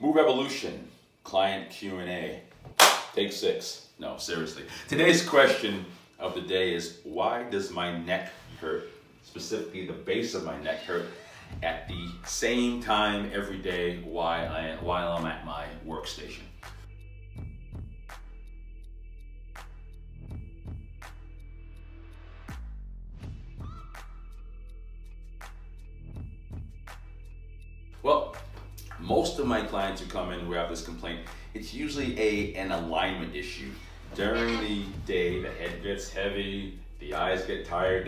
Move Evolution Client Q&A, take 6. No, seriously. Today's question of the day is, why does my neck hurt, specifically the base of my neck hurt, at the same time every day while I'm at my workstation? Well, most of my clients who come in who have this complaint, it's usually an alignment issue. During the day, the head gets heavy, the eyes get tired,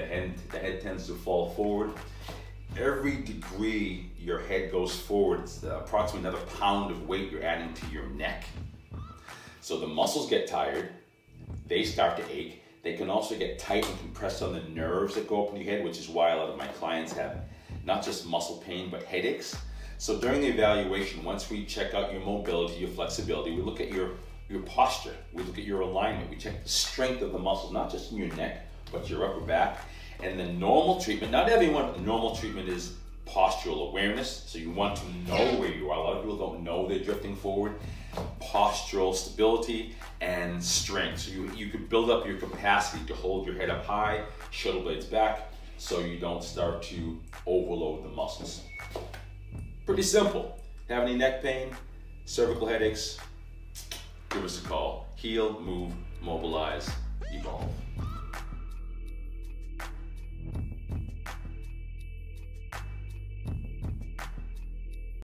the head tends to fall forward. Every degree your head goes forward, it's approximately another pound of weight you're adding to your neck. So the muscles get tired, they start to ache. They can also get tight and compressed on the nerves that go up in your head, which is why a lot of my clients have not just muscle pain, but headaches. So during the evaluation, once we check out your mobility, your flexibility, we look at your posture, we look at your alignment, we check the strength of the muscles, not just in your neck, but your upper back. And the normal treatment, not everyone, but the normal treatment is postural awareness. So you want to know where you are. A lot of people don't know they're drifting forward. Postural stability and strength. So you could build up your capacity to hold your head up high, shoulder blades back, so you don't start to overload the muscles. Pretty simple. Have any neck pain, cervical headaches, give us a call. Heal, move, mobilize, evolve.